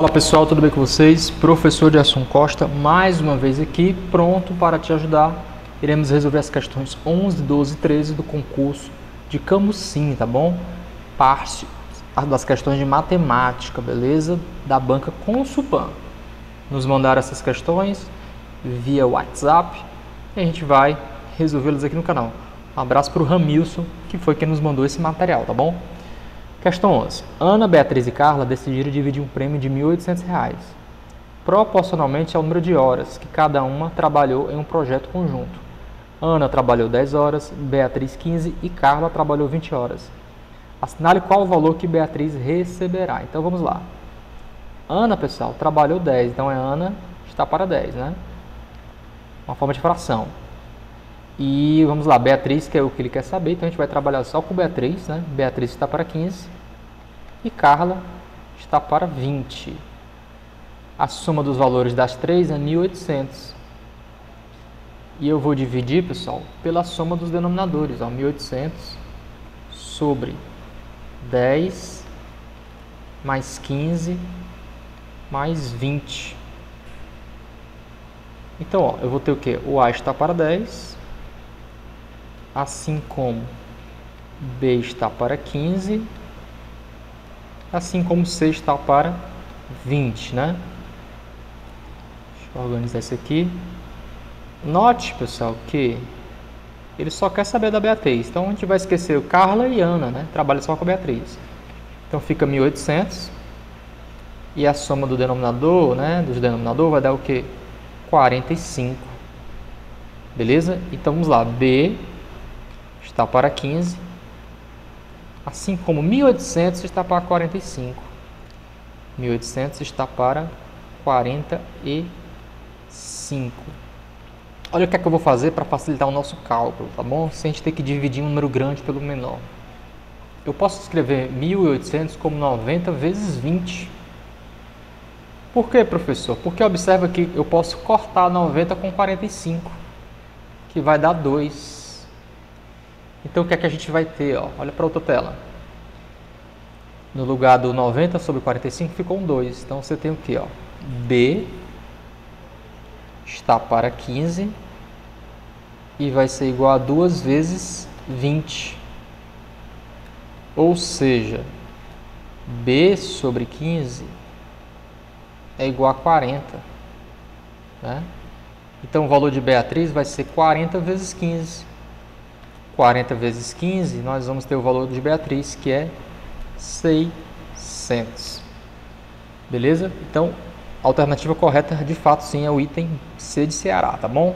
Olá pessoal, tudo bem com vocês? Professor Diesson Costa, mais uma vez aqui, pronto para te ajudar. Iremos resolver as questões 11, 12 e 13 do concurso de Camocim, tá bom? Parte das questões de matemática, beleza? Da banca Consulpam. Nos mandaram essas questões via WhatsApp e a gente vai resolvê-las aqui no canal. Um abraço para o Ramilson, que foi quem nos mandou esse material, tá bom? Questão 11. Ana, Beatriz e Carla decidiram dividir um prêmio de R$ 1.800, proporcionalmente ao número de horas que cada uma trabalhou em um projeto conjunto. Ana trabalhou 10 horas, Beatriz 15 e Carla trabalhou 20 horas. Assinale qual o valor que Beatriz receberá. Então vamos lá. Ana, pessoal, trabalhou 10, então é Ana, está para 10, né? Uma forma de fração. E vamos lá, Beatriz, que é o que ele quer saber, então a gente vai trabalhar só com Beatriz, né? Beatriz está para 15 e Carla está para 20. A soma dos valores das três é 1.800. E eu vou dividir, pessoal, pela soma dos denominadores, ó, 1.800 sobre 10 mais 15 mais 20. Então, ó, eu vou ter o quê? O A está para 10. Assim como B está para 15, assim como C está para 20, né? Deixa eu organizar isso aqui. Note, pessoal, que ele só quer saber da Beatriz. Então, a gente vai esquecer o Carla e Ana, né? Trabalha só com a Beatriz. Então, fica 1.800. E a soma do denominador, né? Dos denominador vai dar o quê? 45. Beleza? Então, vamos lá. B está para 15, assim como 1.800 está para 45, 1.800 está para 45. Olha o que é que eu vou fazer para facilitar o nosso cálculo, tá bom? Se a gente tem que dividir um número grande pelo menor. Eu posso escrever 1.800 como 90 vezes 20. Por quê, professor? Porque observa que eu posso cortar 90 com 45, que vai dar 2. Então, o que é que a gente vai ter? Ó? Olha para outra tela. No lugar do 90 sobre 45, ficou um 2. Então, você tem o quê? Ó? B está para 15 e vai ser igual a 2 vezes 20. Ou seja, B sobre 15 é igual a 40. Né? Então, o valor de Beatriz vai ser 40 vezes 15. 40 vezes 15, nós vamos ter o valor de Beatriz, que é 600. Beleza? Então, a alternativa correta, de fato, sim, é o item C de Ceará, tá bom?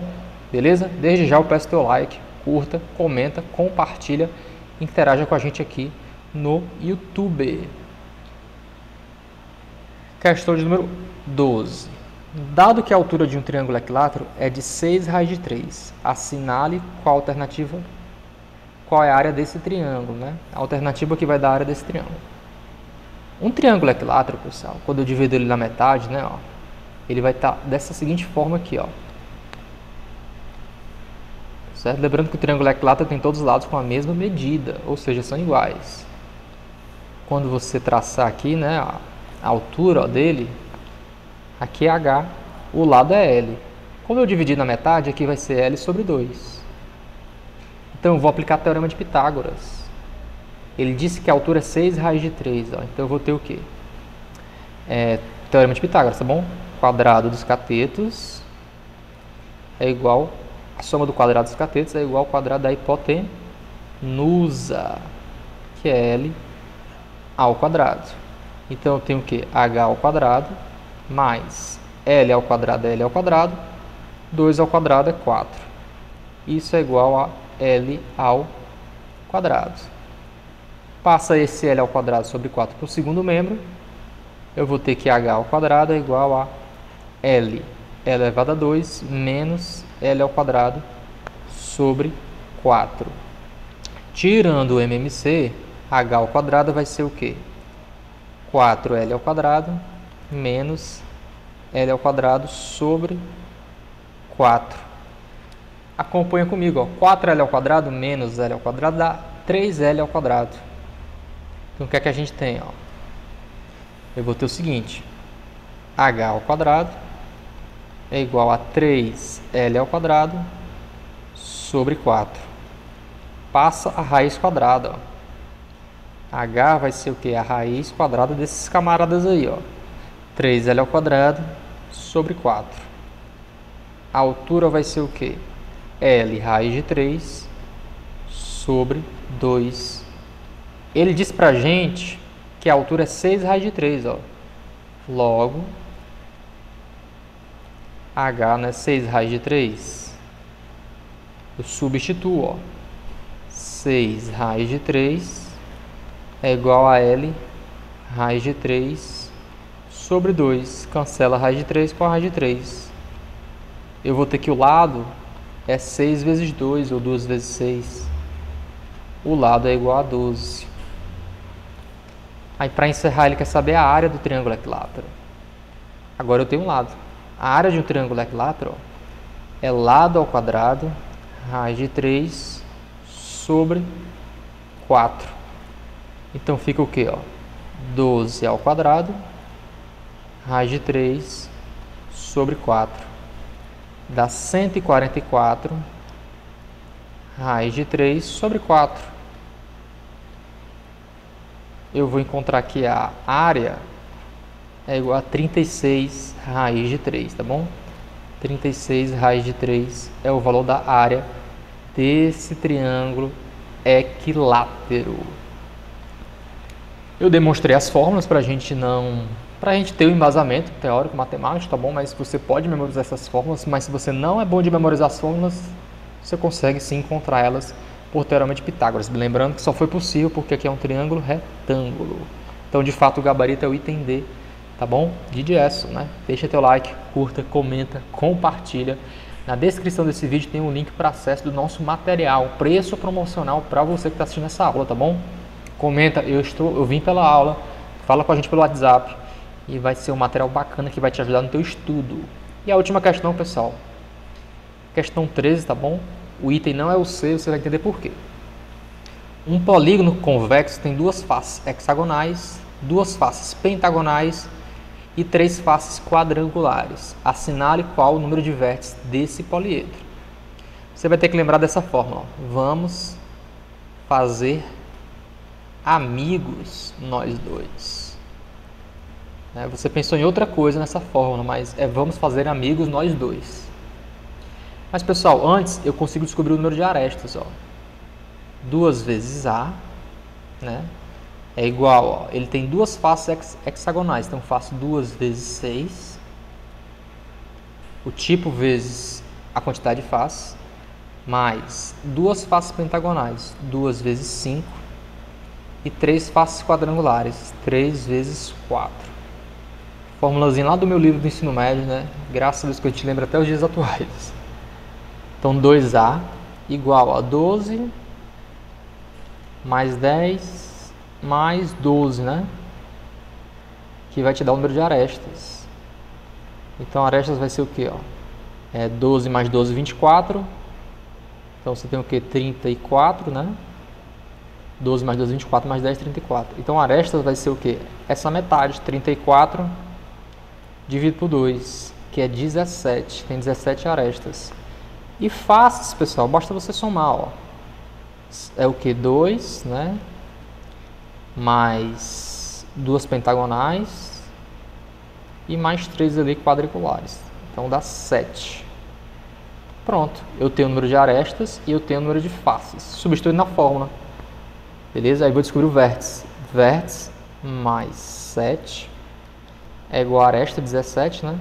Beleza? Desde já eu peço teu like, curta, comenta, compartilha, interaja com a gente aqui no YouTube. Questão de número 12. Dado que a altura de um triângulo equilátero é de 6⁻³, assinale qual a alternativa correta. Qual é a área desse triângulo, né? A alternativa que vai dar a área desse triângulo. Um triângulo equilátero, pessoal, quando eu divido ele na metade, né, ó, ele vai estar dessa seguinte forma aqui, ó. Certo? Lembrando que o triângulo equilátero tem todos os lados com a mesma medida, ou seja, são iguais. Quando você traçar aqui, né, a altura, ó, dele, aqui é H, o lado é L. Como eu dividi na metade, aqui vai ser L sobre 2. Então, eu vou aplicar o Teorema de Pitágoras. Ele disse que a altura é 6⁻³. Ó. Então, eu vou ter o quê? Teorema de Pitágoras, tá bom? Quadrado dos catetos é igual... A soma do quadrado dos catetos é igual ao quadrado da hipotenusa, que é L ao quadrado. Então, eu tenho o quê? H ao quadrado mais L ao quadrado é L ao quadrado. 2 ao quadrado é 4. Isso é igual a L ao quadrado. Passa esse L ao quadrado sobre 4 para o segundo membro. Eu vou ter que H ao quadrado é igual a L elevado a 2 menos L ao quadrado sobre 4. Tirando o MMC, H ao quadrado vai ser o quê? 4L ao quadrado menos L ao quadrado sobre 4. Acompanha comigo, ó. 4L ao quadrado menos L ao quadrado dá 3L ao quadrado. Então, o que é que a gente tem? Ó? Eu vou ter o seguinte, h ao quadrado é igual a 3l ao quadrado sobre 4. Passa a raiz quadrada, ó. H vai ser o que? A raiz quadrada desses camaradas aí, ó. 3L ao quadrado sobre 4. A altura vai ser o que? L raiz de 3 sobre 2. Ele diz pra gente que a altura é 6 raiz de 3, ó. Logo, H, né? 6 raiz de 3. Eu substituo, ó. 6 raiz de 3 é igual a L raiz de 3 sobre 2. Cancela a raiz de 3 com a raiz de 3. Eu vou ter que o lado é 6 vezes 2, ou 2 vezes 6. O lado é igual a 12. Aí, para encerrar, ele quer saber a área do triângulo equilátero. Agora eu tenho um lado. A área de um triângulo equilátero, ó, é lado ao quadrado, raiz de 3 sobre 4. Então fica o que? 12 ao quadrado, raiz de 3 sobre 4. Dá 144 raiz de 3 sobre 4. Eu vou encontrar aqui a área é igual a 36 raiz de 3, tá bom? 36 raiz de 3 é o valor da área desse triângulo equilátero. Eu demonstrei as fórmulas para a gente ter o embasamento teórico, matemático, tá bom? Mas você pode memorizar essas fórmulas, mas se você não é bom de memorizar as fórmulas, você consegue sim encontrar elas por Teorema de Pitágoras. Lembrando que só foi possível porque aqui é um triângulo retângulo. Então, de fato, o gabarito é o item D, tá bom? De Diesson, né? Deixa teu like, curta, comenta, compartilha. Na descrição desse vídeo tem um link para acesso do nosso material, preço promocional para você que está assistindo essa aula, tá bom? Comenta, eu vim pela aula, fala com a gente pelo WhatsApp e vai ser um material bacana que vai te ajudar no teu estudo. E a última questão, pessoal, questão 13, tá bom? O item não é o C, você vai entender por quê. Um polígono convexo tem duas faces hexagonais, duas faces pentagonais e três faces quadrangulares. Assinale qual o número de vértices desse poliedro. Você vai ter que lembrar dessa fórmula. Vamos fazer amigos nós dois. Né? Você pensou em outra coisa nessa fórmula, mas é vamos fazer amigos nós dois. Mas pessoal, antes eu consigo descobrir o número de arestas, ó. 2 vezes A, né? É igual, ó, ele tem duas faces hexagonais, então faço 2 vezes 6, o tipo vezes a quantidade de faces, mais duas faces pentagonais, 2 vezes 5, e 3 faces quadrangulares, 3 vezes 4. Formulazinha lá do meu livro do ensino médio, né? Graças a Deus que eu te lembro até os dias atuais. Então, 2A igual a 12 mais 10 mais 12, né? Que vai te dar o número de arestas. Então, arestas vai ser o quê? Ó? É 12 mais 12, 24. Então, você tem o quê? 34, né? 12 mais 12, 24, mais 10, 34. Então, a aresta vai ser o quê? Essa metade, 34, dividido por 2, que é 17. Tem 17 arestas. E faces, pessoal, basta você somar, ó. É o quê? 2, né? Mais duas pentagonais e mais 3 ali quadriculares. Então, dá 7. Pronto. Eu tenho o número de arestas e eu tenho o número de faces. Substituindo na fórmula. Beleza? Aí vou descobrir o vértice. Vértice mais 7 é igual a aresta 17, né?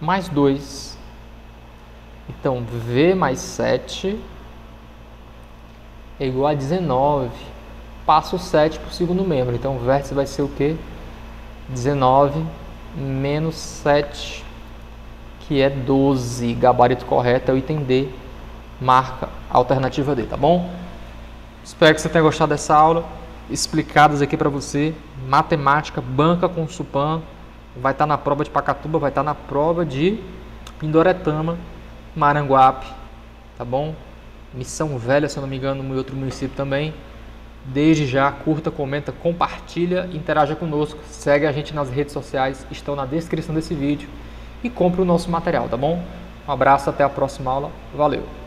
Mais 2. Então, V mais 7 é igual a 19. Passa o 7 para o segundo membro. Então, o vértice vai ser o quê? 19 menos 7, que é 12. Gabarito correto é o item D. Marca a alternativa D, tá bom? Espero que você tenha gostado dessa aula, explicadas aqui para você, matemática, banca com Consulpam, vai estar na prova de Pacatuba, vai estar na prova de Pindoretama, Maranguape, tá bom? Missão Velha, se eu não me engano, no outro município também. Desde já, curta, comenta, compartilha, interaja conosco, segue a gente nas redes sociais, estão na descrição desse vídeo, e compre o nosso material, tá bom? Um abraço, até a próxima aula, valeu!